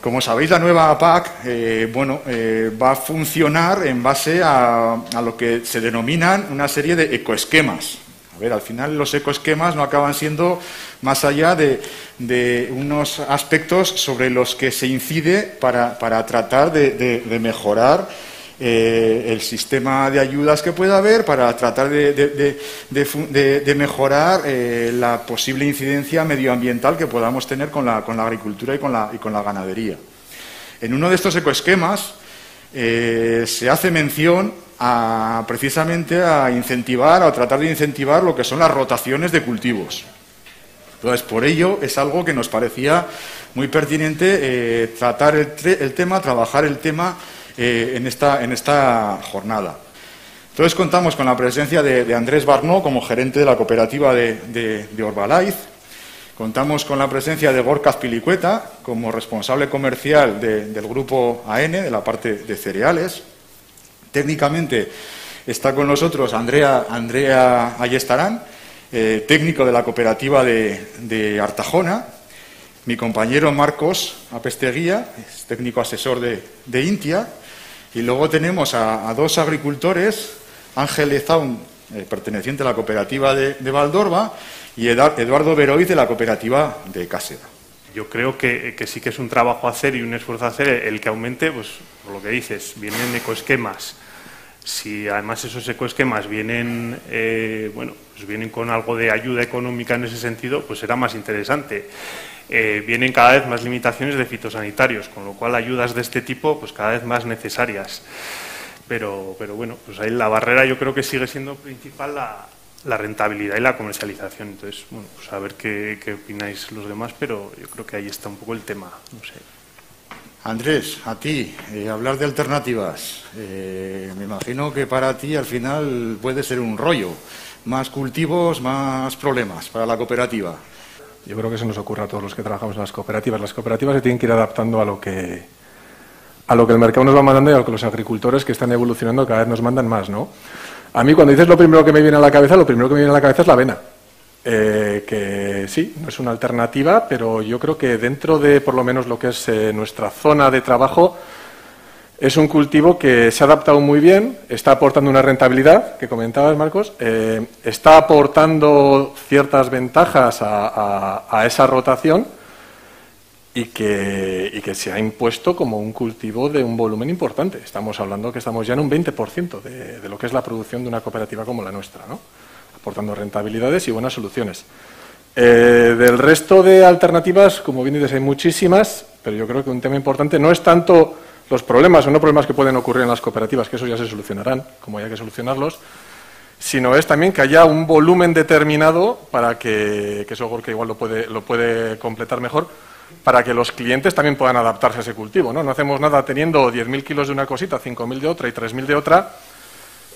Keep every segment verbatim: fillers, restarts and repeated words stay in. Como sabéis, la nueva P A C eh, bueno, eh, va a funcionar en base a, a lo que se denominan una serie de ecoesquemas. A ver, al final los ecoesquemas no acaban siendo más allá de, de unos aspectos sobre los que se incide para, para tratar de, de, de mejorar eh, el sistema de ayudas que pueda haber, para tratar de, de, de, de, de, de mejorar eh, la posible incidencia medioambiental que podamos tener con la, con la agricultura y con la, y con la ganadería. En uno de estos ecoesquemas eh, se hace mención a, precisamente a incentivar, a tratar de incentivar lo que son las rotaciones de cultivos. Entonces, por ello, es algo que nos parecía muy pertinente eh, tratar el, el tema, trabajar el tema eh, en, esta, en esta jornada. Entonces, contamos con la presencia de, de Andrés Barnó como gerente de la cooperativa de, de, de Orbalaiz. Contamos con la presencia de Gorka Pilicueta como responsable comercial de, del Grupo A N, de la parte de cereales. Técnicamente está con nosotros Andrea, Andrea Ayestarán, eh, técnico de la cooperativa de, de Artajona. Mi compañero Marcos Apesteguía, es técnico asesor de, de INTIA. Y luego tenemos a, a dos agricultores, Ángel Lezáun, eh, perteneciente a la cooperativa de, de Valdorba, y Eduardo Beroiz, de la cooperativa de Caseda. Yo creo que, que sí que es un trabajo a hacer y un esfuerzo a hacer el que aumente, pues por lo que dices, vienen ecoesquemas. Si además esos ecoesquemas vienen, eh, bueno, pues vienen con algo de ayuda económica en ese sentido, pues será más interesante. Eh, vienen cada vez más limitaciones de fitosanitarios, con lo cual ayudas de este tipo, pues cada vez más necesarias. Pero, pero bueno, pues ahí la barrera yo creo que sigue siendo principal la... la rentabilidad y la comercialización. Entonces, bueno, pues a ver qué, qué opináis los demás, pero yo creo que ahí está un poco el tema, no sé. Andrés, a ti, eh, hablar de alternativas, eh, me imagino que para ti al final puede ser un rollo, más cultivos, más problemas para la cooperativa. Yo creo que se nos ocurre a todos los que trabajamos en las cooperativas. Las cooperativas se tienen que ir adaptando a lo que, a lo que el mercado nos va mandando y a lo que los agricultores que están evolucionando cada vez nos mandan más, ¿no? A mí, cuando dices lo primero que me viene a la cabeza, lo primero que me viene a la cabeza es la avena. Eh, que sí, no es una alternativa, pero yo creo que dentro de, por lo menos, lo que es eh, nuestra zona de trabajo, es un cultivo que se ha adaptado muy bien, está aportando una rentabilidad, que comentabas, Marcos, eh, está aportando ciertas ventajas a, a, a esa rotación y que, y que se ha impuesto como un cultivo de un volumen importante. Estamos hablando que estamos ya en un veinte por ciento de, de lo que es la producción de una cooperativa como la nuestra, ¿no? Aportando rentabilidades y buenas soluciones. Eh, del resto de alternativas, como bien dices, hay muchísimas, pero yo creo que un tema importante no es tanto los problemas o no problemas que pueden ocurrir en las cooperativas, que esos ya se solucionarán, como haya que solucionarlos, sino es también que haya un volumen determinado para que, que eso Gorka igual lo puede, lo puede completar mejor, para que los clientes también puedan adaptarse a ese cultivo, ¿no? No hacemos nada teniendo diez mil kilos de una cosita, cinco mil de otra y tres mil de otra,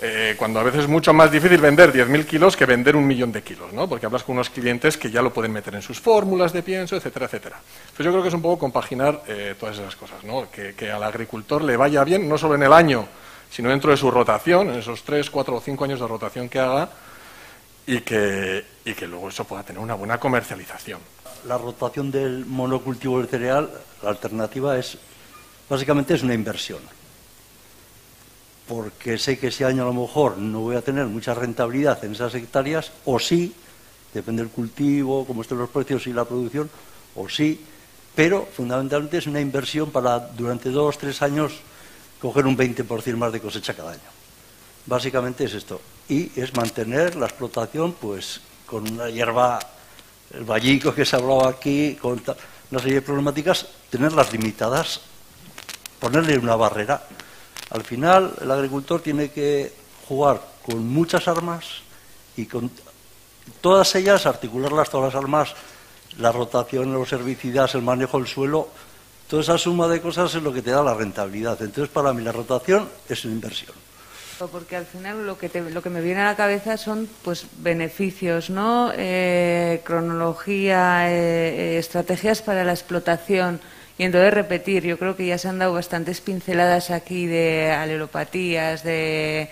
eh, cuando a veces es mucho más difícil vender diez mil kilos que vender un millón de kilos, ¿no? Porque hablas con unos clientes que ya lo pueden meter en sus fórmulas de pienso, etcétera, etcétera. Entonces yo creo que es un poco compaginar eh, todas esas cosas, ¿no? Que, que al agricultor le vaya bien, no solo en el año, sino dentro de su rotación, en esos tres, cuatro o cinco años de rotación que haga, y que, y que luego eso pueda tener una buena comercialización. La rotación del monocultivo del cereal, la alternativa es, básicamente es una inversión. Porque sé que ese año a lo mejor no voy a tener mucha rentabilidad en esas hectáreas, o sí, depende del cultivo, cómo estén los precios y la producción, o sí, pero fundamentalmente es una inversión para durante dos, tres años coger un veinte por ciento más de cosecha cada año. Básicamente es esto. Y es mantener la explotación pues con una hierba, el vallico que se hablaba aquí, con una serie de problemáticas, tenerlas limitadas, ponerle una barrera. Al final, el agricultor tiene que jugar con muchas armas y con todas ellas, articularlas, todas las armas, la rotación, los herbicidas, el manejo del suelo, toda esa suma de cosas es lo que te da la rentabilidad. Entonces, para mí, la rotación es una inversión. Porque al final lo que, te, lo que me viene a la cabeza son pues beneficios, ¿no? Eh, cronología, eh, estrategias para la explotación y entonces repetir. Yo creo que ya se han dado bastantes pinceladas aquí de alelopatías, de,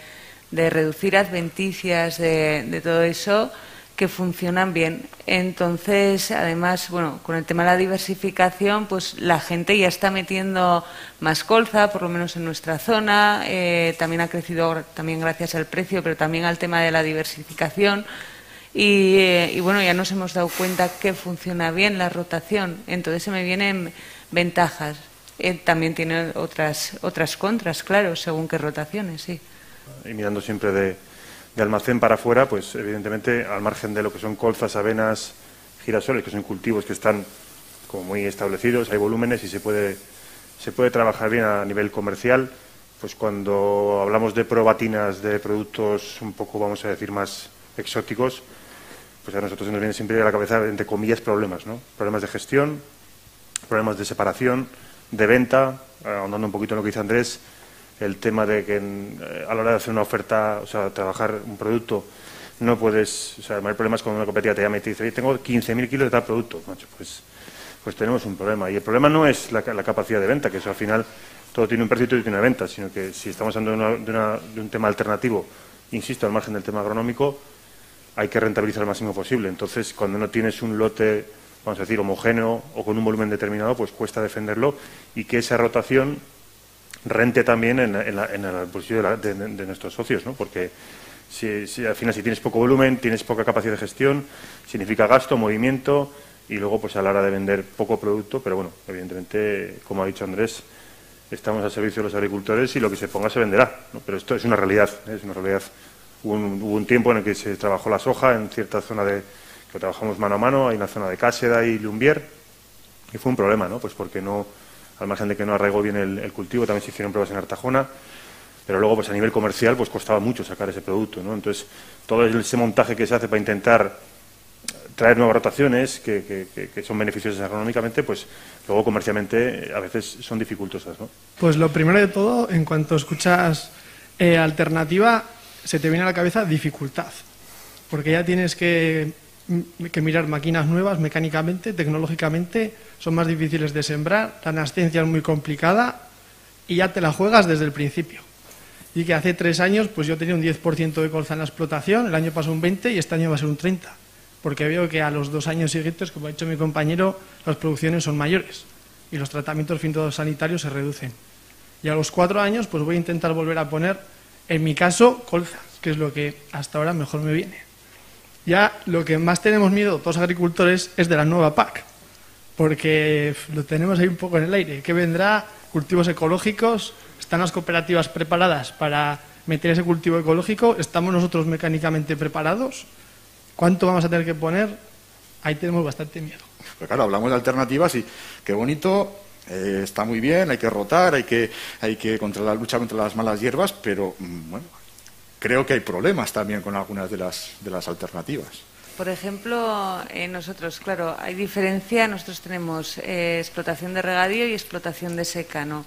de reducir adventicias, de, de todo eso. que funcionan bien. Entonces, además, bueno, con el tema de la diversificación, pues la gente ya está metiendo más colza, por lo menos en nuestra zona. Eh, también ha crecido también gracias al precio, pero también al tema de la diversificación. Y, eh, y bueno, ya nos hemos dado cuenta que funciona bien la rotación. Entonces se me vienen ventajas. Eh, también tiene otras otras contras, claro, según qué rotaciones, sí. Y mirando siempre de... de almacén para afuera, pues evidentemente al margen de lo que son colzas, avenas, girasoles, que son cultivos que están como muy establecidos, hay volúmenes y se puede, se puede trabajar bien a nivel comercial. Pues cuando hablamos de probatinas, de productos un poco, vamos a decir, más exóticos, pues a nosotros nos viene siempre a la cabeza, entre comillas, problemas, ¿no? Problemas de gestión, problemas de separación, de venta, ahondando un poquito en lo que dice Andrés, el tema de que a la hora de hacer una oferta, o sea, trabajar un producto, no puedes... O sea, el mayor problema es cuando una cooperativa te llama y te dice, oye, tengo quince mil kilos de tal producto. Macho, pues, pues tenemos un problema. Y el problema no es la, la capacidad de venta, que eso al final todo tiene un precio y todo tiene una venta, sino que si estamos hablando de, una, de, una, de un tema alternativo, insisto, al margen del tema agronómico, hay que rentabilizar lo máximo posible. Entonces, cuando no tienes un lote, vamos a decir, homogéneo o con un volumen determinado, pues cuesta defenderlo y que esa rotación rente también en, en, la, en el bolsillo de, la, de, de nuestros socios, ¿no? Porque si, si, al final si tienes poco volumen, tienes poca capacidad de gestión, significa gasto, movimiento y luego pues a la hora de vender poco producto, pero bueno, evidentemente, como ha dicho Andrés, estamos al servicio de los agricultores y lo que se ponga se venderá, ¿no? Pero esto es una realidad, ¿eh? Es una realidad. Hubo un, hubo un tiempo en el que se trabajó la soja en cierta zona de que trabajamos mano a mano, hay una zona de Caseda y Lumbier y fue un problema, ¿no? Pues porque no... al margen de que no arraigó bien el, el cultivo, también se hicieron pruebas en Artajona, pero luego pues a nivel comercial pues costaba mucho sacar ese producto, ¿no? Entonces, todo ese montaje que se hace para intentar traer nuevas rotaciones que, que, que son beneficiosas agronómicamente, pues luego comercialmente a veces son dificultosas, ¿no? Pues lo primero de todo, en cuanto escuchas eh, alternativa, se te viene a la cabeza dificultad, porque ya tienes que, que mirar máquinas nuevas mecánicamente, tecnológicamente, son más difíciles de sembrar, la nascencia es muy complicada y ya te la juegas desde el principio. Y que hace tres años pues yo tenía un diez por ciento de colza en la explotación, el año pasó un veinte por ciento y este año va a ser un treinta por ciento, porque veo que a los dos años siguientes, como ha dicho mi compañero, las producciones son mayores y los tratamientos fitosanitarios se reducen. Y a los cuatro años pues voy a intentar volver a poner, en mi caso, colza, que es lo que hasta ahora mejor me viene. Ya lo que más tenemos miedo todos los agricultores es de la nueva P A C. Porque lo tenemos ahí un poco en el aire. ¿Qué vendrá? Cultivos ecológicos. ¿Están las cooperativas preparadas para meter ese cultivo ecológico? ¿Estamos nosotros mecánicamente preparados? ¿Cuánto vamos a tener que poner? Ahí tenemos bastante miedo. Pero claro, hablamos de alternativas y qué bonito, eh, está muy bien, hay que rotar, hay que, hay que controlar, luchar contra las malas hierbas, pero bueno, creo que hay problemas también con algunas de las, de las alternativas. Por ejemplo, eh, nosotros, claro, hay diferencia, nosotros tenemos eh, explotación de regadío y explotación de secano.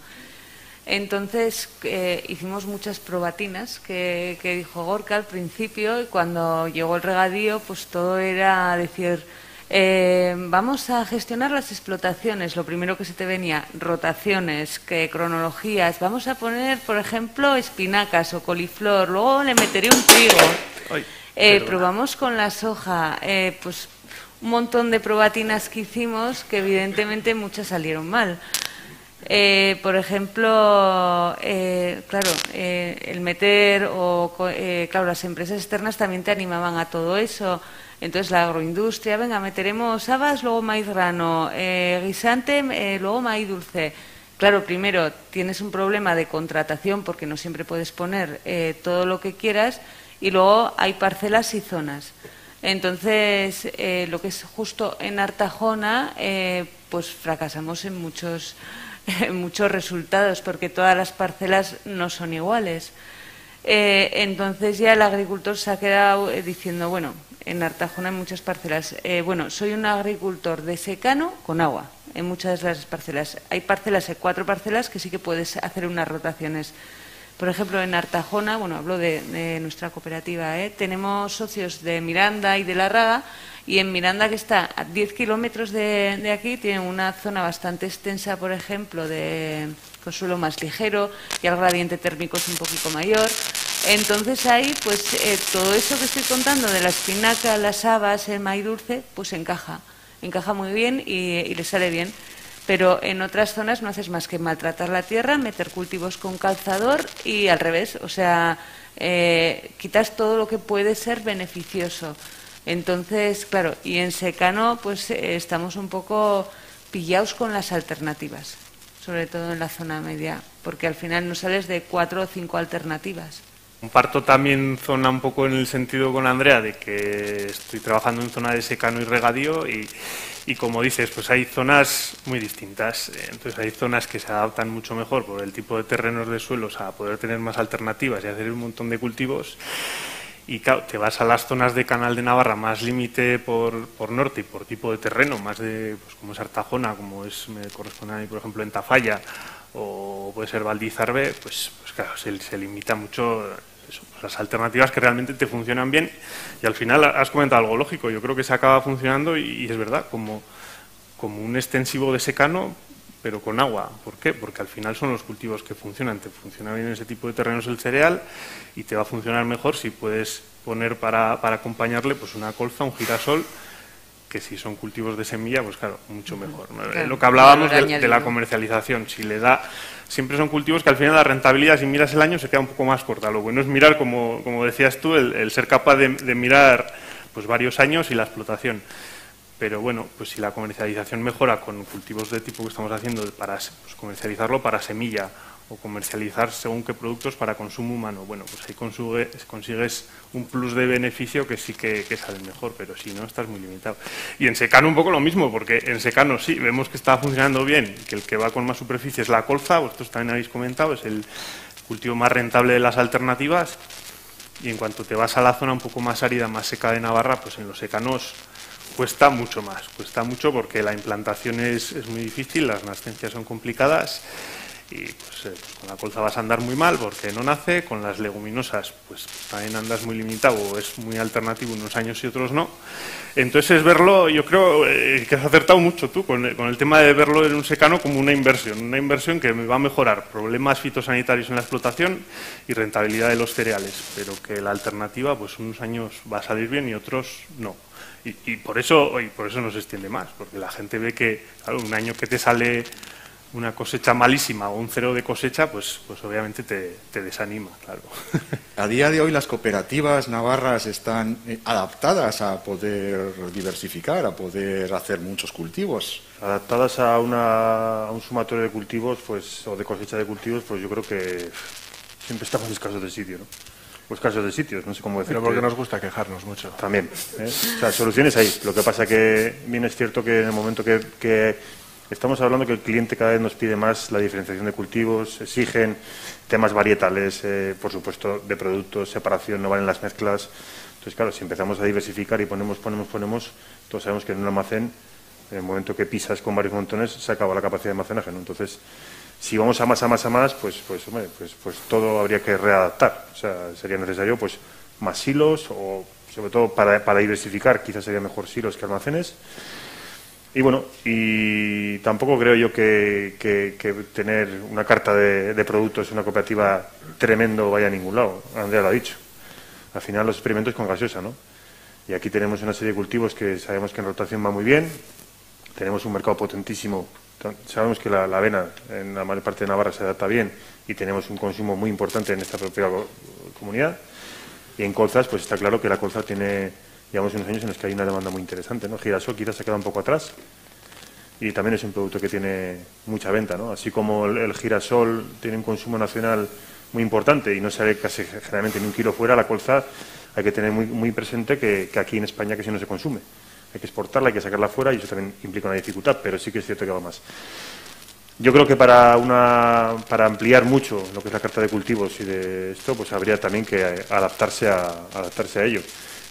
Entonces, eh, hicimos muchas probatinas que, que dijo Gorka al principio y cuando llegó el regadío, pues todo era decir, eh, vamos a gestionar las explotaciones. Lo primero que se te venía, rotaciones, que, cronologías, vamos a poner, por ejemplo, espinacas o coliflor, luego le meteré un trigo. Ay. Eh, probamos con la soja, eh, pues un montón de probatinas que hicimos que evidentemente muchas salieron mal. Eh, por ejemplo, eh, claro, eh, el meter o, eh, claro, las empresas externas también te animaban a todo eso. Entonces la agroindustria, venga, meteremos habas, luego maíz grano, eh, guisante, eh, luego maíz dulce. Claro, primero tienes un problema de contratación porque no siempre puedes poner eh, todo lo que quieras. Y luego hay parcelas y zonas. Entonces, eh, lo que es justo en Artajona, eh, pues fracasamos en muchos, en muchos resultados, porque todas las parcelas no son iguales. Eh, entonces ya el agricultor se ha quedado diciendo, bueno, en Artajona hay muchas parcelas. Eh, bueno, soy un agricultor de secano con agua, en muchas de las parcelas. Hay parcelas, hay cuatro parcelas que sí que puedes hacer unas rotaciones. Por ejemplo, en Artajona, bueno, hablo de, de nuestra cooperativa, ¿eh? Tenemos socios de Miranda y de La Raga, y en Miranda, que está a diez kilómetros de, de aquí, tienen una zona bastante extensa, por ejemplo, de, con suelo más ligero, y el gradiente térmico es un poquito mayor. Entonces ahí, pues eh, todo eso que estoy contando de la espinaca, las habas, el maíz dulce, pues encaja, encaja muy bien y, y le sale bien. Pero en otras zonas no haces más que maltratar la tierra, meter cultivos con calzador y al revés, o sea, eh, quitas todo lo que puede ser beneficioso. Entonces, claro, y en secano pues eh, estamos un poco pillados con las alternativas, sobre todo en la zona media, porque al final no sales de cuatro o cinco alternativas. Comparto también zona un poco en el sentido con Andrea de que estoy trabajando en zona de secano y regadío y, y como dices, pues hay zonas muy distintas. Entonces hay zonas que se adaptan mucho mejor por el tipo de terrenos de suelos a poder tener más alternativas y hacer un montón de cultivos. Y claro, te vas a las zonas de Canal de Navarra, más límite por, por norte y por tipo de terreno, más de pues como es Artajona, como es me corresponde a mí, por ejemplo, en Tafalla, o puede ser Valdizarbe, pues, pues claro, se, se limita mucho eso, pues las alternativas que realmente te funcionan bien. Y al final has comentado algo lógico, yo creo que se acaba funcionando y, y es verdad, como, como un extensivo de secano, pero con agua. ¿Por qué? Porque al final son los cultivos que funcionan. Te funciona bien en ese tipo de terrenos el cereal y te va a funcionar mejor si puedes poner para, para acompañarle pues una colza, un girasol, que si son cultivos de semilla, pues claro, mucho mejor. Claro, lo que hablábamos claro, de, de la comercialización, si le da... Siempre son cultivos que al final la rentabilidad, si miras el año, se queda un poco más corta. Lo bueno es mirar, como, como decías tú, el, el ser capaz de, de mirar pues varios años y la explotación. Pero bueno, pues si la comercialización mejora con cultivos de tipo que estamos haciendo para pues, comercializarlo para semilla o comercializar según qué productos para consumo humano, bueno, pues ahí consugue, consigues un plus de beneficio que sí que, que sale mejor, pero si no, estás muy limitado. Y en secano un poco lo mismo, porque en secano sí, vemos que está funcionando bien, que el que va con más superficie es la colza, vosotros también habéis comentado, es el cultivo más rentable de las alternativas, y en cuanto te vas a la zona un poco más árida, más seca de Navarra, pues en los secanos cuesta mucho más, cuesta mucho porque la implantación es, es muy difícil, las nascencias son complicadas y pues, eh, pues con la colza vas a andar muy mal porque no nace, con las leguminosas pues también andas muy limitado, o es muy alternativo unos años y otros no. Entonces verlo, yo creo eh, que has acertado mucho tú con, con el tema de verlo en un secano como una inversión, una inversión que me va a mejorar problemas fitosanitarios en la explotación y rentabilidad de los cereales, pero que la alternativa pues unos años va a salir bien y otros no. Y, y por eso y por eso no se extiende más, porque la gente ve que claro, un año que te sale una cosecha malísima o un cero de cosecha, pues, pues obviamente te, te desanima, claro. A día de hoy las cooperativas navarras están adaptadas a poder diversificar, a poder hacer muchos cultivos. Adaptadas a, una, a un sumatorio de cultivos pues o de cosecha de cultivos, pues yo creo que siempre estamos escasos de sitio, ¿no? Pues casos de sitios, no sé cómo decirlo. Pero porque nos gusta quejarnos mucho. También, ¿eh? O sea, soluciones hay. Lo que pasa que bien es cierto que en el momento que, que estamos hablando que el cliente cada vez nos pide más la diferenciación de cultivos, exigen temas varietales, eh, por supuesto, de productos, separación, no valen las mezclas. Entonces, claro, si empezamos a diversificar y ponemos, ponemos, ponemos, todos sabemos que en un almacén, en el momento que pisas con varios montones, se acaba la capacidad de almacenaje, ¿no? Entonces... Si vamos a más, a más, a más, pues pues, hombre, pues pues todo habría que readaptar. O sea, sería necesario pues más silos o, sobre todo, para, para diversificar, quizás sería mejor silos que almacenes. Y bueno, y tampoco creo yo que, que, que tener una carta de, de productos, una cooperativa tremendo vaya a ningún lado. Andrea lo ha dicho. Al final los experimentos con gaseosa, ¿no? Y aquí tenemos una serie de cultivos que sabemos que en rotación va muy bien. Tenemos un mercado potentísimo. Sabemos que la, la avena en la mayor parte de Navarra se adapta bien y tenemos un consumo muy importante en esta propia comunidad. Y en colzas, pues está claro que la colza tiene, digamos, unos años en los que hay una demanda muy interesante, ¿no? Girasol quizás se queda un poco atrás y también es un producto que tiene mucha venta, ¿no? Así como el, el girasol tiene un consumo nacional muy importante y no sale casi generalmente ni un kilo fuera, la colza hay que tener muy, muy presente que, que aquí en España casi no se consume. Hay que exportarla, hay que sacarla fuera y eso también implica una dificultad, pero sí que es cierto que va más. Yo creo que para, una, para ampliar mucho lo que es la carta de cultivos y de esto, pues habría también que adaptarse a, adaptarse a ello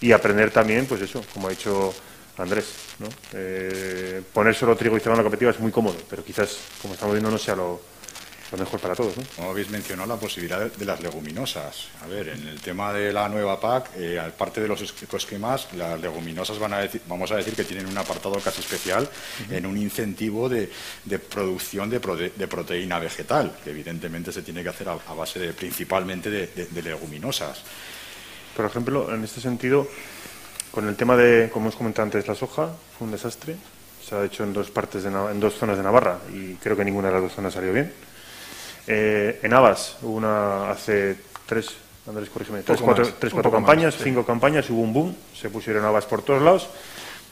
y aprender también, pues eso, como ha dicho Andrés, ¿no? Eh, poner solo trigo y cebada en la cooperativa es muy cómodo, pero quizás, como estamos viendo, no sea lo, pues mejor para todos, ¿no? Como habéis mencionado, la posibilidad de las leguminosas. A ver, en el tema de la nueva P A C, eh, aparte de los ecoesquemas, las leguminosas van a decir, vamos a decir que tienen un apartado casi especial uh-huh. en un incentivo de, de producción de, prote, de proteína vegetal, que evidentemente se tiene que hacer a, a base de, principalmente de, de, de leguminosas. Por ejemplo, en este sentido, con el tema de, como os comentaba antes, la soja, fue un desastre. Se ha hecho en dos partes, de, en dos zonas de Navarra, y creo que ninguna de las dos zonas salió bien. Eh, en Navas, hubo una hace tres, Andrés, corrígeme, tres, cuatro, tres, cuatro campañas, más, cinco sí. campañas, hubo un boom, se pusieron habas por todos lados.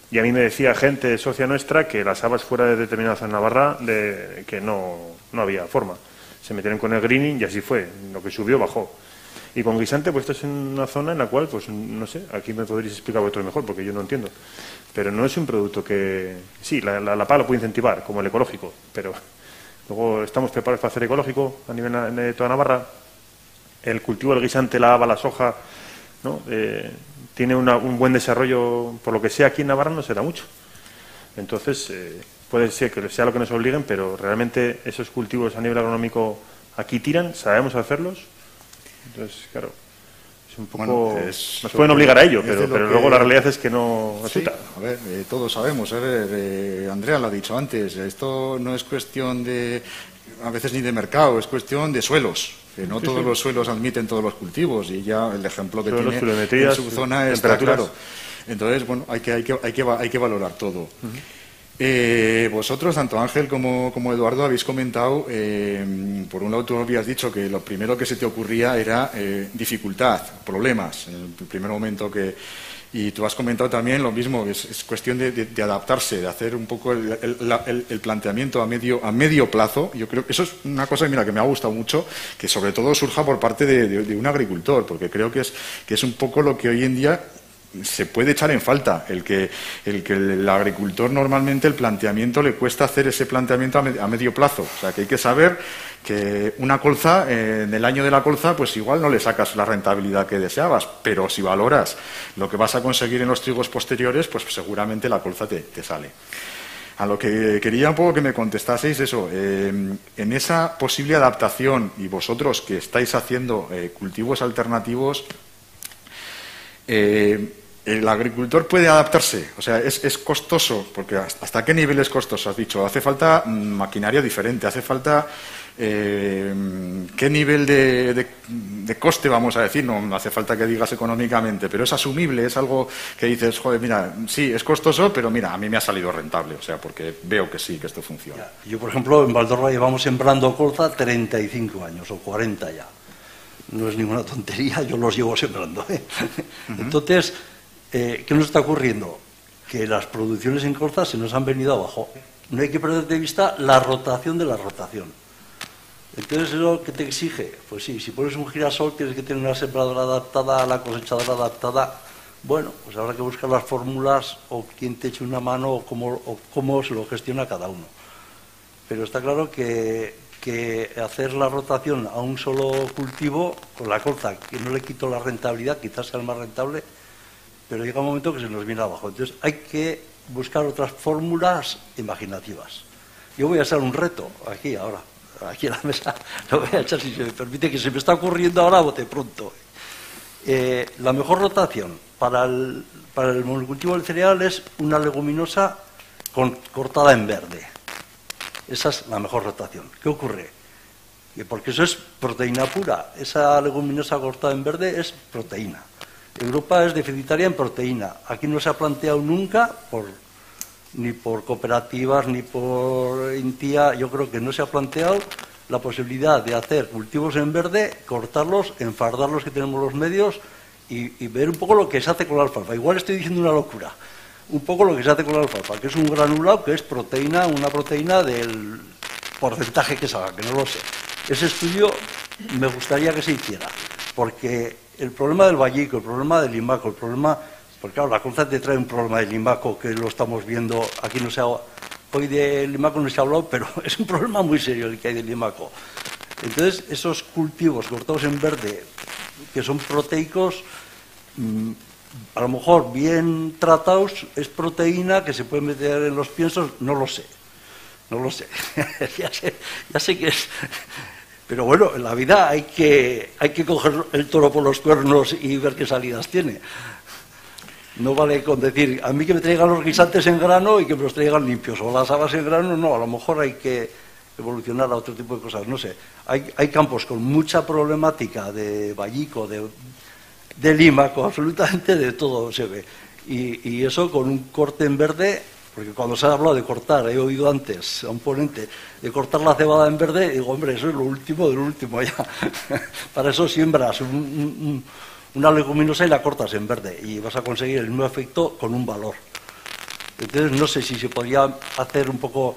Y a mí me decía gente socia nuestra que las habas fuera de determinada zona de Navarra, de, que no, no había forma. Se metieron con el greening y así fue, lo que subió bajó. Y con guisante, pues esto es una zona en la cual, pues no sé, aquí me podréis explicar vosotros mejor, porque yo no entiendo. Pero no es un producto que... Sí, la, la, la P A C lo puede incentivar, como el ecológico, pero luego estamos preparados para hacer ecológico a nivel de toda Navarra. El cultivo del guisante, la haba, la soja, ¿no? Eh, tiene una, un buen desarrollo, por lo que sea, aquí en Navarra no se da mucho. Entonces, eh, puede ser que sea lo que nos obliguen, pero realmente esos cultivos a nivel agronómico aquí tiran, sabemos hacerlos. Entonces, claro, es un poco... Bueno, es, nos pueden obligar a ello, pero, pero que... luego la realidad es que no resulta. Sí, a ver, eh, todos sabemos, a ver, eh, Andrea lo ha dicho antes, esto no es cuestión de, a veces ni de mercado, es cuestión de suelos. Que no sí, todos sí. los suelos admiten todos los cultivos, y ya el ejemplo que suelos, tiene en su zona está claro. Entonces, bueno, hay que, hay que, hay que, hay que valorar todo. Uh-huh. Eh, vosotros, tanto Ángel como, como Eduardo, habéis comentado, eh, por un lado tú habías dicho que lo primero que se te ocurría era eh, dificultad, problemas, en el primer momento que... Y tú has comentado también lo mismo, es, es cuestión de, de, de adaptarse, de hacer un poco el, el, el, el planteamiento a medio, a medio plazo. Yo creo que eso es una cosa, mira, que me ha gustado mucho, que sobre todo surja por parte de, de, de un agricultor, porque creo que es, que es un poco lo que hoy en día... se puede echar en falta, el que, el que el agricultor normalmente el planteamiento le cuesta hacer ese planteamiento a, med, a medio plazo, o sea que hay que saber que una colza, eh, en el año de la colza, pues igual no le sacas la rentabilidad que deseabas, pero si valoras lo que vas a conseguir en los trigos posteriores, pues seguramente la colza te, te sale. A lo que quería un poco que me contestaseis eso, eh, en esa posible adaptación, y vosotros que estáis haciendo eh, cultivos alternativos, eh, el agricultor puede adaptarse, o sea, es, es costoso, porque ¿hasta qué nivel es costoso? Has dicho, hace falta maquinaria diferente, hace falta... Eh, ¿qué nivel de, de, de coste, vamos a decir? No, no hace falta que digas económicamente, pero es asumible, es algo que dices, joder, mira, sí, es costoso, pero mira, a mí me ha salido rentable, o sea, porque veo que sí, que esto funciona. Ya. Yo, por ejemplo, en Valdorba llevamos sembrando colza treinta y cinco años, o cuarenta ya. No es ninguna tontería, yo los llevo sembrando, ¿eh? Uh-huh. Entonces... Eh, ¿qué nos está ocurriendo? Que las producciones en colza se nos han venido abajo. No hay que perder de vista la rotación de la rotación. Entonces, ¿es lo que te exige? Pues sí, si pones un girasol tienes que tener una sembradora adaptada, la cosechadora adaptada. Bueno, pues habrá que buscar las fórmulas o quién te eche una mano o cómo, o cómo se lo gestiona cada uno. Pero está claro que, que hacer la rotación a un solo cultivo, con la colza, que no le quito la rentabilidad, quizás sea el más rentable, pero llega un momento que se nos viene abajo. Entonces hay que buscar otras fórmulas imaginativas. Yo voy a hacer un reto aquí, ahora, aquí en la mesa, lo voy a echar si se me permite, que se me está ocurriendo ahora bote pronto. Eh, la mejor rotación para el, para el monocultivo del cereal es una leguminosa con, cortada en verde. Esa es la mejor rotación. ¿Qué ocurre? Que porque eso es proteína pura. Esa leguminosa cortada en verde es proteína. Europa es deficitaria en proteína. Aquí no se ha planteado nunca, por, ni por cooperativas, ni por INTIA, yo creo que no se ha planteado la posibilidad de hacer cultivos en verde, cortarlos, enfardar los que tenemos los medios y, y ver un poco lo que se hace con la alfalfa. Igual estoy diciendo una locura. Un poco lo que se hace con la alfalfa, que es un granulado, que es proteína, una proteína del porcentaje que salga, que no lo sé. Ese estudio me gustaría que se hiciera, porque... el problema del vallico, el problema del limaco, el problema... porque claro, la colza te trae un problema del limaco que lo estamos viendo, aquí no se ha... hoy del limaco no se ha hablado, pero es un problema muy serio el que hay del limaco. Entonces, esos cultivos cortados en verde, que son proteicos, a lo mejor bien tratados, es proteína que se puede meter en los piensos, no lo sé. No lo sé. ya sé, ya sé que es... Pero bueno, en la vida hay que, hay que coger el toro por los cuernos y ver qué salidas tiene. No vale con decir, a mí que me traigan los guisantes en grano y que me los traigan limpios, o las habas en grano, no, a lo mejor hay que evolucionar a otro tipo de cosas, no sé. Hay, hay campos con mucha problemática de Vallico, de, de Límaco, absolutamente de todo se ve. Y, y eso con un corte en verde, porque cuando se ha hablado de cortar, he oído antes a un ponente, de cortar la cebada en verde, digo, hombre, eso es lo último del último ya. Para eso siembras un... un, un una leguminosa y la cortas en verde y vas a conseguir el mismo efecto con un valor. Entonces no sé si se podría hacer un poco,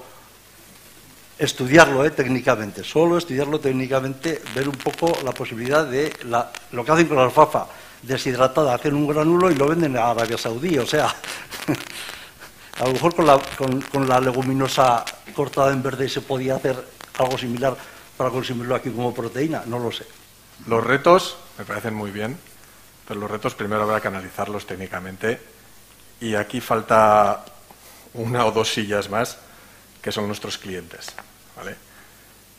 estudiarlo eh, técnicamente, solo estudiarlo técnicamente, ver un poco la posibilidad de la, lo que hacen con la alfafa deshidratada, hacen un granulo y lo venden a Arabia Saudí, o sea, a lo mejor con la, con, con la leguminosa cortada en verde se podía hacer algo similar para consumirlo aquí como proteína, no lo sé. Los retos me parecen muy bien. Pero los retos primero habrá que analizarlos técnicamente y aquí falta una o dos sillas más que son nuestros clientes, ¿vale?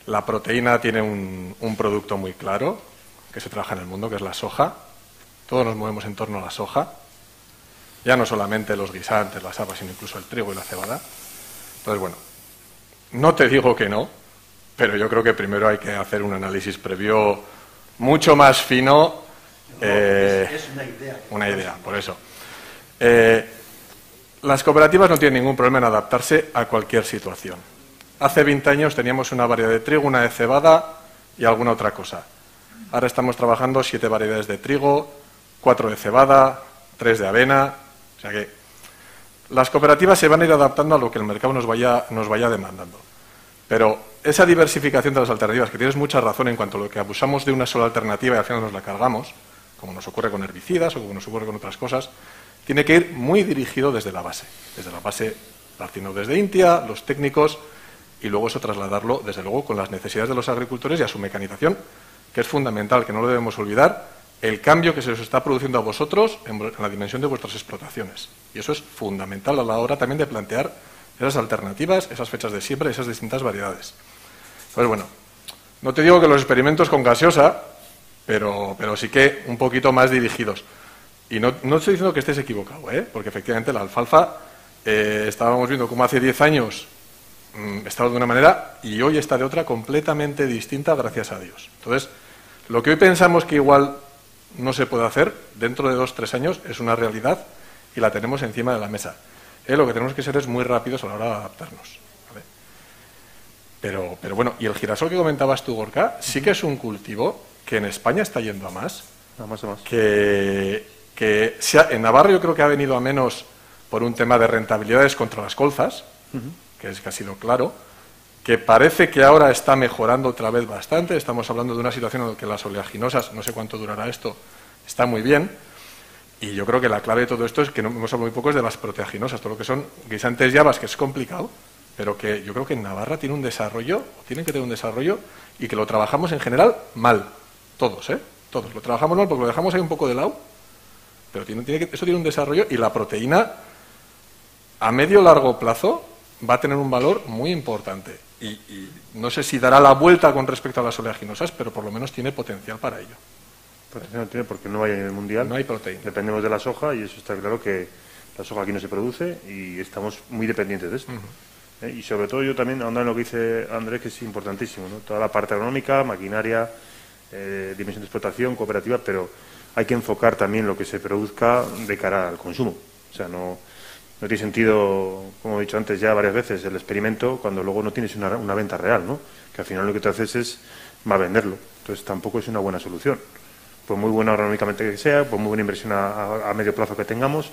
La proteína tiene un, un producto muy claro que se trabaja en el mundo, que es la soja. Todos nos movemos en torno a la soja. Ya no solamente los guisantes, las habas, sino incluso el trigo y la cebada. Entonces, bueno, no te digo que no, pero yo creo que primero hay que hacer un análisis previo mucho más fino. Eh, es una idea. Una idea, por eso. Eh, las cooperativas no tienen ningún problema en adaptarse a cualquier situación. Hace veinte años teníamos una variedad de trigo, una de cebada y alguna otra cosa. Ahora estamos trabajando siete variedades de trigo, cuatro de cebada, tres de avena. O sea que las cooperativas se van a ir adaptando a lo que el mercado nos vaya, nos vaya demandando. Pero esa diversificación de las alternativas, que tienes mucha razón en cuanto a lo que abusamos de una sola alternativa y al final nos la cargamos, como nos ocurre con herbicidas o como nos ocurre con otras cosas, tiene que ir muy dirigido desde la base. Desde la base, partiendo desde INTIA, los técnicos, y luego eso trasladarlo, desde luego, con las necesidades de los agricultores y a su mecanización, que es fundamental, que no lo debemos olvidar, el cambio que se os está produciendo a vosotros en la dimensión de vuestras explotaciones. Y eso es fundamental a la hora también de plantear esas alternativas, esas fechas de siembra y esas distintas variedades. Pues bueno, no te digo que los experimentos con gaseosa, Pero, pero sí que un poquito más dirigidos. Y no, no estoy diciendo que estés equivocado, ¿eh? Porque efectivamente la alfalfa, eh, estábamos viendo cómo hace diez años mmm, estaba de una manera y hoy está de otra completamente distinta, gracias a Dios. Entonces, lo que hoy pensamos que igual no se puede hacer, dentro de dos, tres años, es una realidad y la tenemos encima de la mesa. ¿Eh? Lo que tenemos que ser es muy rápidos a la hora de adaptarnos. ¿Vale? Pero, pero bueno, y el girasol que comentabas tú, Gorka, sí que es un cultivo que en España está yendo a más, a más, a más. Que, que sea, en Navarra yo creo que ha venido a menos por un tema de rentabilidades contra las colzas, uh-huh. que es que ha sido claro, que parece que ahora está mejorando otra vez bastante, estamos hablando de una situación en la que las oleaginosas, no sé cuánto durará esto, está muy bien, y yo creo que la clave de todo esto es que no, hemos hablado muy poco es de las proteaginosas, todo lo que son guisantes y habas, que es complicado, pero que yo creo que en Navarra tiene un desarrollo, tienen que tener un desarrollo, y que lo trabajamos en general mal. Todos, ¿eh? Todos. Lo trabajamos mal porque lo dejamos ahí un poco de lado, pero tiene, tiene que, eso tiene un desarrollo y la proteína a medio largo plazo va a tener un valor muy importante. Y, y no sé si dará la vuelta con respecto a las oleaginosas, pero por lo menos tiene potencial para ello. Potencial no tiene porque no hay en el mundial. No hay proteína. Dependemos de la soja y eso está claro que la soja aquí no se produce y estamos muy dependientes de esto. Uh-huh. ¿Eh? Y sobre todo yo también ahondar en lo que dice Andrés, que es importantísimo, ¿no? Toda la parte agronómica, maquinaria... Eh, dimensión de explotación, cooperativa, pero hay que enfocar también lo que se produzca de cara al consumo. O sea, no, no tiene sentido, como he dicho antes ya varias veces, el experimento cuando luego no tienes una, una venta real, ¿no? Que al final lo que te haces es más venderlo. Entonces tampoco es una buena solución. Pues muy buena agronómicamente que sea, pues muy buena inversión a, a medio plazo que tengamos,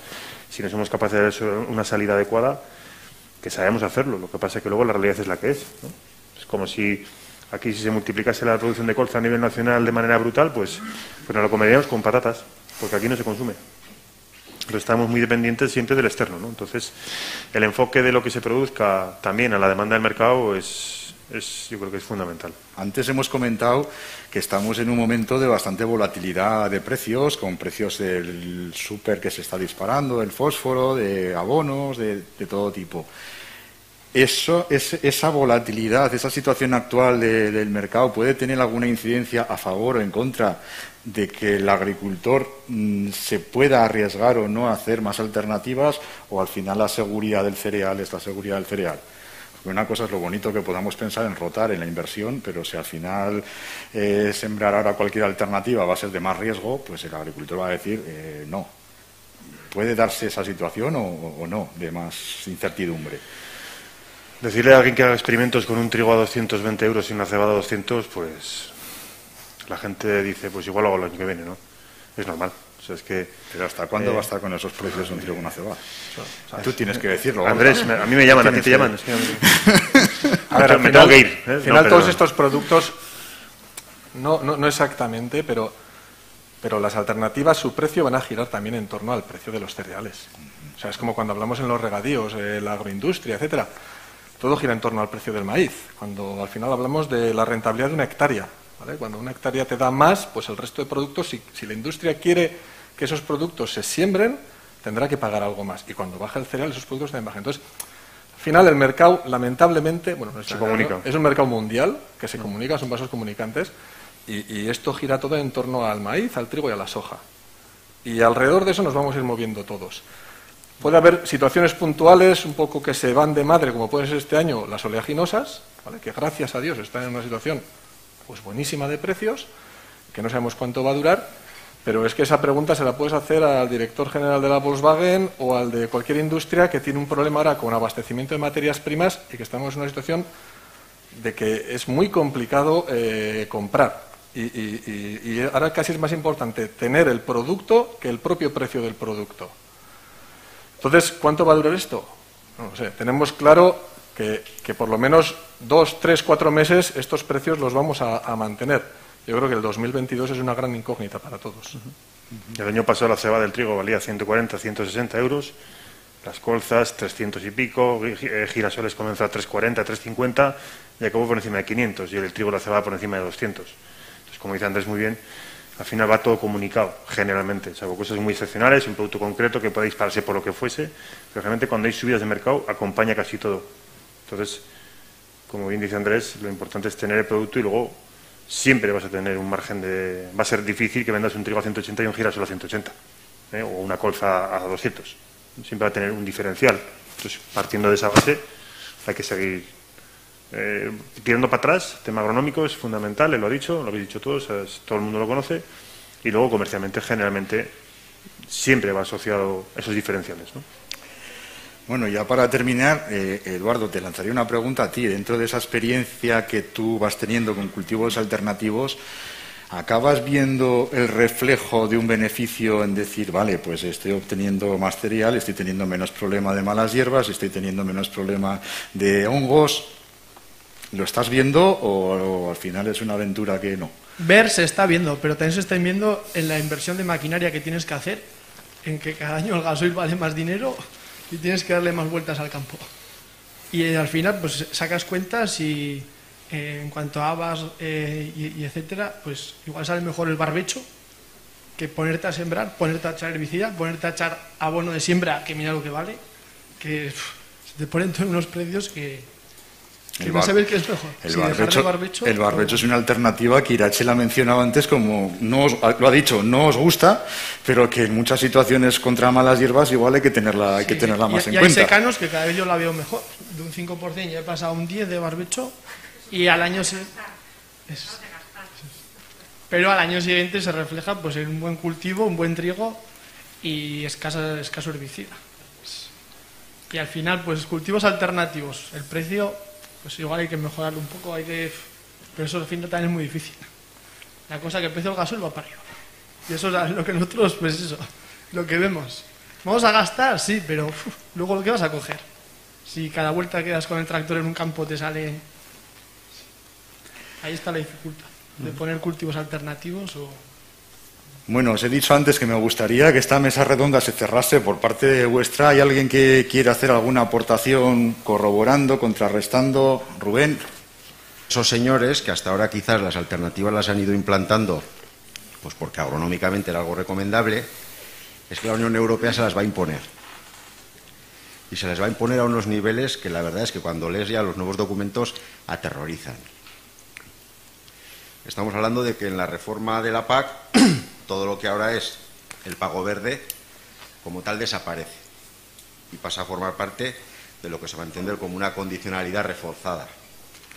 si no somos capaces de hacer una salida adecuada, que sabemos hacerlo. Lo que pasa es que luego la realidad es la que es, ¿no? Es como si... Aquí si se multiplicase la producción de colza a nivel nacional de manera brutal, pues, pues nos lo comeríamos con patatas, porque aquí no se consume. Pero estamos muy dependientes siempre del externo, ¿no? Entonces, el enfoque de lo que se produzca también a la demanda del mercado es, es, yo creo que es fundamental. Antes hemos comentado que estamos en un momento de bastante volatilidad de precios, con precios del súper que se está disparando, del fósforo, de abonos, de, de todo tipo. Eso, es, esa volatilidad, esa situación actual de, del mercado, ¿puede tener alguna incidencia a favor o en contra de que el agricultor mmm, se pueda arriesgar o no a hacer más alternativas, o al final la seguridad del cereal es la seguridad del cereal? Una cosa es lo bonito que podamos pensar en rotar en la inversión, pero si al final eh, sembrar ahora cualquier alternativa va a ser de más riesgo, pues el agricultor va a decir eh, no. ¿Puede darse esa situación o, o no, de más incertidumbre? Decirle a alguien que haga experimentos con un trigo a doscientos veinte euros y una cebada a doscientos, pues la gente dice, pues igual lo hago el año que viene, ¿no? Es normal. O sea, es que, pero ¿hasta cuándo eh, va a estar con esos precios un trigo con una cebada? O sea, tú tienes que decirlo. Andrés, me, a mí me llaman, a ti te llaman. Es que, a ver, al final, tengo que ir, ¿eh? Al final no, pero... todos estos productos, no, no, no exactamente, pero, pero las alternativas, su precio van a girar también en torno al precio de los cereales. O sea, es como cuando hablamos en los regadíos, eh, la agroindustria, etcétera. Todo gira en torno al precio del maíz. Cuando al final hablamos de la rentabilidad de una hectárea, ¿vale? Cuando una hectárea te da más, pues el resto de productos, si, si la industria quiere que esos productos se siembren, tendrá que pagar algo más. Y cuando baja el cereal, esos productos también bajan. Entonces, al final, el mercado, lamentablemente, bueno, no es, se comunica. Es un mercado mundial que se comunica, son vasos comunicantes, y, y esto gira todo en torno al maíz, al trigo y a la soja. Y alrededor de eso nos vamos a ir moviendo todos. Puede haber situaciones puntuales, un poco que se van de madre, como puede ser este año, las oleaginosas, ¿vale? Que gracias a Dios están en una situación pues buenísima de precios, que no sabemos cuánto va a durar. Pero es que esa pregunta se la puedes hacer al director general de la Volkswagen o al de cualquier industria que tiene un problema ahora con abastecimiento de materias primas y que estamos en una situación de que es muy complicado eh, comprar. Y, y, y, y ahora casi es más importante tener el producto que el propio precio del producto. Entonces, ¿cuánto va a durar esto? No lo sé. Tenemos claro que, que por lo menos dos, tres, cuatro meses estos precios los vamos a, a mantener. Yo creo que el dos mil veintidós es una gran incógnita para todos. El año pasado la cebada del trigo valía ciento cuarenta, ciento sesenta euros, las colzas trescientos y pico, girasoles comenzó a trescientos cuarenta, trescientos cincuenta y acabó por encima de quinientos, y el trigo la cebada por encima de doscientos. Entonces, como dice Andrés muy bien, al final va todo comunicado, generalmente, salvo cosas muy excepcionales, un producto concreto que puede dispararse por lo que fuese, pero realmente cuando hay subidas de mercado acompaña casi todo. Entonces, como bien dice Andrés, lo importante es tener el producto y luego siempre vas a tener un margen de... Va a ser difícil que vendas un trigo a ciento ochenta y un girasol a ciento ochenta, ¿eh? O una colza a doscientos. Siempre va a tener un diferencial. Entonces, partiendo de esa base, hay que seguir eh, tirando para atrás. El tema agronómico es fundamental, él lo ha dicho, lo habéis dicho todos, es, todo el mundo lo conoce. Y luego, comercialmente, generalmente, siempre va asociado esos diferenciales, ¿no? Bueno, ya para terminar, eh, Eduardo, te lanzaría una pregunta a ti. Dentro de esa experiencia que tú vas teniendo con cultivos alternativos, ¿acabas viendo el reflejo de un beneficio en decir, vale, pues estoy obteniendo más cereal, estoy teniendo menos problema de malas hierbas, estoy teniendo menos problema de hongos? ¿Lo estás viendo o, o al final es una aventura que no? Ver se está viendo, pero también se está viendo en la inversión de maquinaria que tienes que hacer, en que cada año el gasoil vale más dinero y tienes que darle más vueltas al campo. Y eh, al final, pues sacas cuentas y eh, en cuanto a habas eh, y, y etcétera, pues igual sale mejor el barbecho que ponerte a sembrar, ponerte a echar herbicida, ponerte a echar abono de siembra, que mira lo que vale, que pff, se te ponen todos unos precios que... El, bar... saber qué es mejor. El, sí, barbecho, de barbecho, el barbecho o... es una alternativa que Irache la mencionaba antes, como no os, lo ha dicho, no os gusta, pero que en muchas situaciones contra malas hierbas igual hay que tenerla, hay sí, que tenerla y, más y en y cuenta. Y hay secanos que cada vez yo la veo mejor, de un cinco por ciento ya he pasado a un diez por ciento de barbecho y al año se... Es... Pero al año siguiente se refleja pues en un buen cultivo, un buen trigo y escasa, escaso herbicida. Y al final, pues cultivos alternativos, el precio... Pues igual hay que mejorarlo un poco, hay que... pero eso al final también es muy difícil. La cosa es que el precio del gasoil va para arriba. Y eso es lo que nosotros, pues eso, lo que vemos. Vamos a gastar, sí, pero uf, luego lo que vas a coger. Si cada vuelta quedas con el tractor en un campo te sale... Ahí está la dificultad, de poner cultivos alternativos o... Bueno, os he dicho antes que me gustaría que esta mesa redonda se cerrase por parte de vuestra. ¿Hay alguien que quiera hacer alguna aportación corroborando, contrarrestando? Rubén. Esos señores que hasta ahora quizás las alternativas las han ido implantando, pues porque agronómicamente era algo recomendable, es que la Unión Europea se las va a imponer. y se les va a imponer a unos niveles que la verdad es que cuando lees ya los nuevos documentos aterrorizan. Estamos hablando de que en la reforma de la P A C todo lo que ahora es el pago verde como tal desaparece y pasa a formar parte de lo que se va a entender como una condicionalidad reforzada.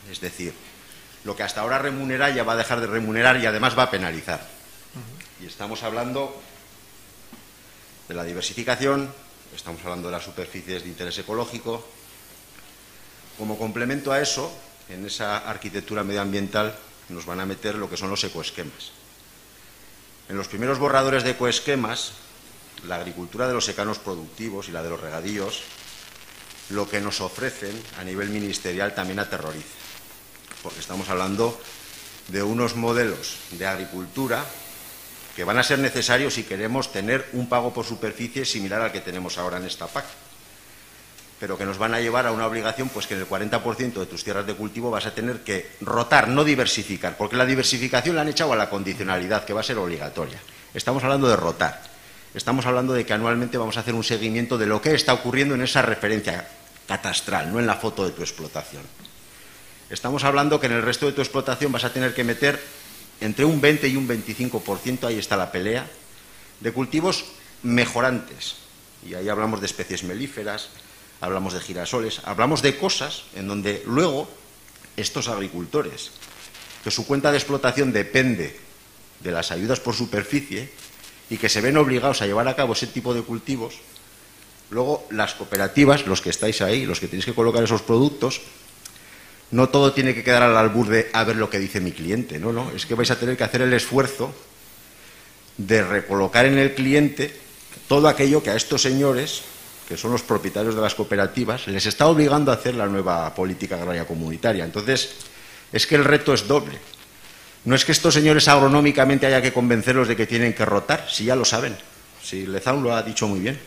Es decir, lo que hasta ahora remunera ya va a dejar de remunerar y además va a penalizar. Y estamos hablando de la diversificación, estamos hablando de las superficies de interés ecológico. Como complemento a eso, en esa arquitectura medioambiental nos van a meter lo que son los ecoesquemas. En los primeros borradores de ecoesquemas, la agricultura de los secanos productivos y la de los regadíos, lo que nos ofrecen a nivel ministerial también aterroriza, porque estamos hablando de unos modelos de agricultura que van a ser necesarios si queremos tener un pago por superficie similar al que tenemos ahora en esta P A C, pero que nos van a llevar a una obligación, pues que en el cuarenta por ciento de tus tierras de cultivo vas a tener que rotar, no diversificar, porque la diversificación la han echado a la condicionalidad, que va a ser obligatoria. Estamos hablando de rotar, estamos hablando de que anualmente vamos a hacer un seguimiento de lo que está ocurriendo en esa referencia catastral, no en la foto de tu explotación. Estamos hablando que en el resto de tu explotación vas a tener que meter entre un veinte y un veinticinco por ciento, ahí está la pelea, de cultivos mejorantes. Y ahí hablamos de especies melíferas, hablamos de girasoles, hablamos de cosas en donde luego estos agricultores, que su cuenta de explotación depende de las ayudas por superficie y que se ven obligados a llevar a cabo ese tipo de cultivos, luego las cooperativas, los que estáis ahí, los que tenéis que colocar esos productos, no todo tiene que quedar al albur de a ver lo que dice mi cliente, no, no, es que vais a tener que hacer el esfuerzo de recolocar en el cliente todo aquello que a estos señores, que son los propietarios de las cooperativas, les está obligando a hacer la nueva política agraria comunitaria. Entonces, es que el reto es doble. No es que estos señores agronómicamente haya que convencerlos de que tienen que rotar, si ya lo saben, si Lezáun lo ha dicho muy bien.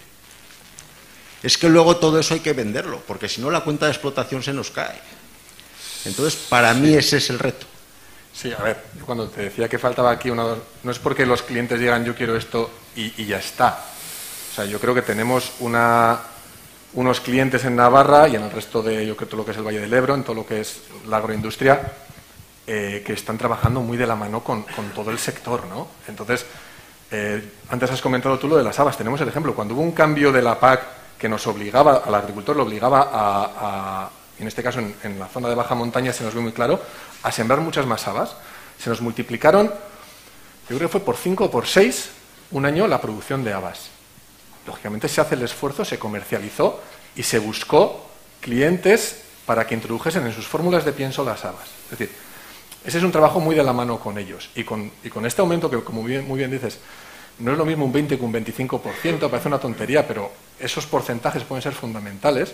Es que luego todo eso hay que venderlo, porque si no la cuenta de explotación se nos cae. Entonces, para mí ese es el reto. Sí, a ver, cuando te decía que faltaba aquí una... No es porque los clientes digan yo quiero esto y, y ya está. O sea, yo creo que tenemos una, unos clientes en Navarra y en el resto de yo creo, todo lo que es el Valle del Ebro, en todo lo que es la agroindustria, eh, que están trabajando muy de la mano con, con todo el sector, ¿no? Entonces, eh, antes has comentado tú lo de las habas. Tenemos el ejemplo. Cuando hubo un cambio de la P A C que nos obligaba, al agricultor lo obligaba a, a en este caso en, en la zona de Baja Montaña se nos ve muy claro, a sembrar muchas más habas. Se nos multiplicaron, yo creo que fue por cinco o por seis, un año la producción de habas. Lógicamente se hace el esfuerzo, se comercializó y se buscó clientes para que introdujesen en sus fórmulas de pienso las habas. Es decir, ese es un trabajo muy de la mano con ellos. Y con, y con este aumento que, como bien, muy bien dices, no es lo mismo un veinte que un veinticinco por ciento, parece una tontería, pero esos porcentajes pueden ser fundamentales,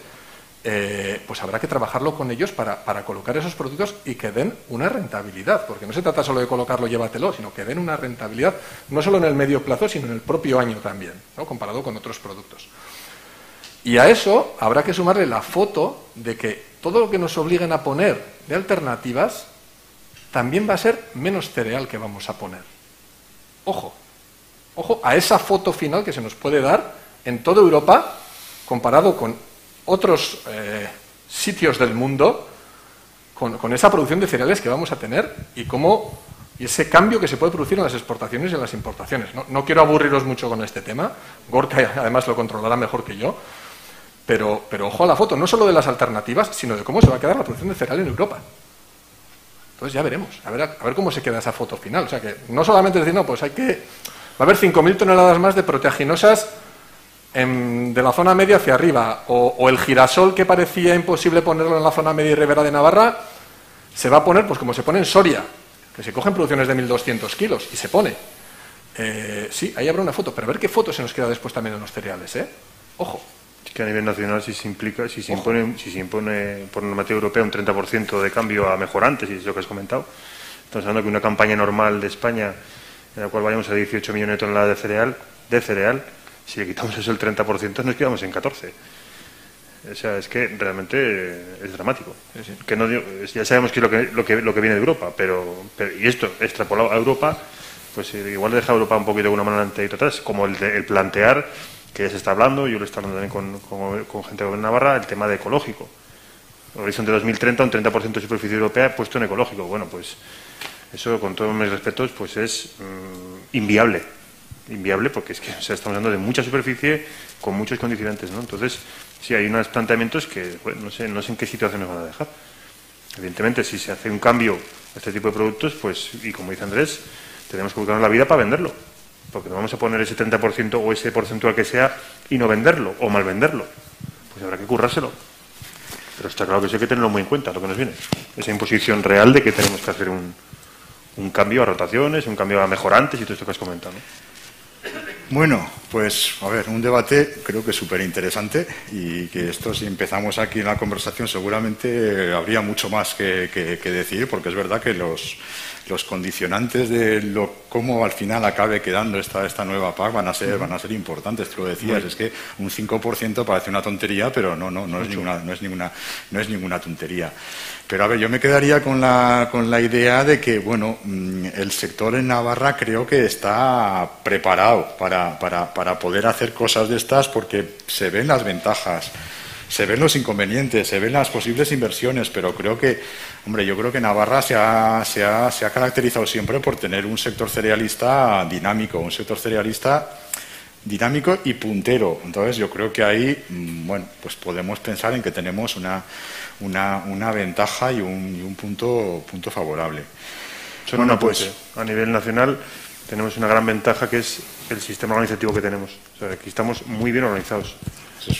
eh, pues habrá que trabajarlo con ellos para, para colocar esos productos y que den una rentabilidad. Porque no se trata solo de colocarlo, llévatelo, sino que den una rentabilidad, no solo en el medio plazo, sino en el propio año también, ¿no? Comparado con otros productos. Y a eso habrá que sumarle la foto de que todo lo que nos obliguen a poner de alternativas también va a ser menos cereal que vamos a poner. Ojo, ojo a esa foto final que se nos puede dar en toda Europa comparado con otros eh, sitios del mundo, con, con esa producción de cereales que vamos a tener y cómo y ese cambio que se puede producir en las exportaciones y en las importaciones. No, no quiero aburriros mucho con este tema, Gorka además lo controlará mejor que yo, pero, pero ojo a la foto, no solo de las alternativas, sino de cómo se va a quedar la producción de cereal en Europa. Entonces ya veremos, a ver, a ver cómo se queda esa foto final. O sea que no solamente decir, no, pues hay que... Va a haber cinco mil toneladas más de proteaginosas en, de la zona media hacia arriba, o, o el girasol que parecía imposible ponerlo en la zona media y Rivera de Navarra, se va a poner pues como se pone en Soria, que se cogen producciones de mil doscientos kilos y se pone. Eh, sí, ahí habrá una foto, pero a ver qué foto se nos queda después también en los cereales, ¿eh? Ojo. Es que a nivel nacional si se implica, si se impone, si se impone por normativa europea un treinta por ciento de cambio a mejorantes, y es lo que has comentado. Estamos hablando que una campaña normal de España, en la cual vayamos a dieciocho millones de toneladas de cereal, de cereal, si le quitamos eso el treinta por ciento nos quedamos en catorce. O sea, es que realmente es dramático. Sí, sí. Que no, ya sabemos que es lo que, lo que, lo que viene de Europa, pero, pero y esto extrapolado a Europa, pues igual deja a Europa un poquito de una mano atrás, como el, de, el plantear que ya se está hablando, yo lo estoy hablando también con, con, con gente de Navarra, el tema de ecológico. Horizonte dos mil treinta, un treinta por ciento de superficie europea puesto en ecológico. Bueno, pues eso, con todos mis respetos, pues es mmm, inviable. Inviable porque es que o sea, estamos hablando de mucha superficie con muchos condicionantes, ¿no? Entonces, sí, hay unos planteamientos que, bueno, no sé, no sé en qué situación nos van a dejar. Evidentemente, si se hace un cambio a este tipo de productos, pues, y como dice Andrés, tenemos que buscarnos la vida para venderlo. Porque no vamos a poner ese treinta por ciento o ese porcentual que sea y no venderlo o mal venderlo. Pues habrá que currárselo. Pero está claro que eso hay que tenerlo muy en cuenta, lo que nos viene. Esa imposición real de que tenemos que hacer un, un cambio a rotaciones, un cambio a mejorantes y todo esto que has comentado, ¿no? Bueno, pues, a ver, un debate creo que súper interesante y que esto, si empezamos aquí en la conversación, seguramente habría mucho más que, que, que decir, porque es verdad que los, los condicionantes de lo, cómo al final acabe quedando esta, esta nueva P A C van a ser, van a ser importantes. Tú lo decías, es que un cinco por ciento parece una tontería, pero no, no, no, es, ninguna, no, es, ninguna, no es ninguna tontería. Pero, a ver, yo me quedaría con la, con la idea de que, bueno, el sector en Navarra creo que está preparado para, para, para poder hacer cosas de estas porque se ven las ventajas, se ven los inconvenientes, se ven las posibles inversiones, pero creo que, hombre, yo creo que Navarra se ha, se ha, se ha caracterizado siempre por tener un sector cerealista dinámico, un sector cerealista dinámico y puntero. Entonces, yo creo que ahí, bueno, pues podemos pensar en que tenemos una, una, una ventaja y un, y un punto, punto favorable. Solo bueno, pues a nivel nacional tenemos una gran ventaja que es el sistema organizativo que tenemos. O sea, aquí estamos muy bien organizados.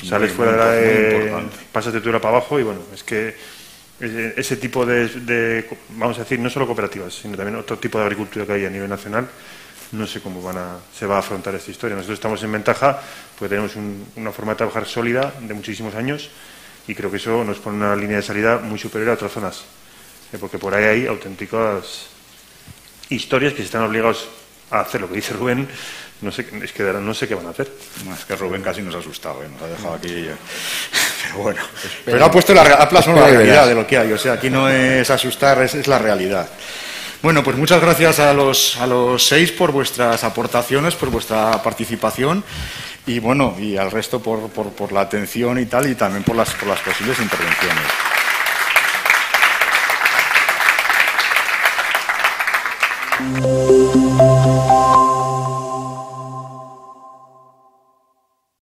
Sales fuera de la de, pásate tú la para abajo y bueno, es que ese tipo de, de, vamos a decir, no solo cooperativas, sino también otro tipo de agricultura que hay a nivel nacional. No sé cómo van a, se va a afrontar esta historia. Nosotros estamos en ventaja porque tenemos un, una forma de trabajar sólida de muchísimos años y creo que eso nos pone una línea de salida muy superior a otras zonas. Porque por ahí hay auténticas historias que se están obligados a hacer lo que dice Rubén. No sé, es que no sé qué van a hacer. Es que Rubén casi nos ha asustado, ¿eh? Nos ha dejado aquí... Pero bueno, espera, pero ha puesto la, ha plasmado la realidad de lo que hay. O sea, aquí no es asustar, es, es la realidad. Bueno, pues muchas gracias a los, a los seis por vuestras aportaciones, por vuestra participación y bueno, y al resto por, por, por la atención y tal, y también por las, por las posibles intervenciones.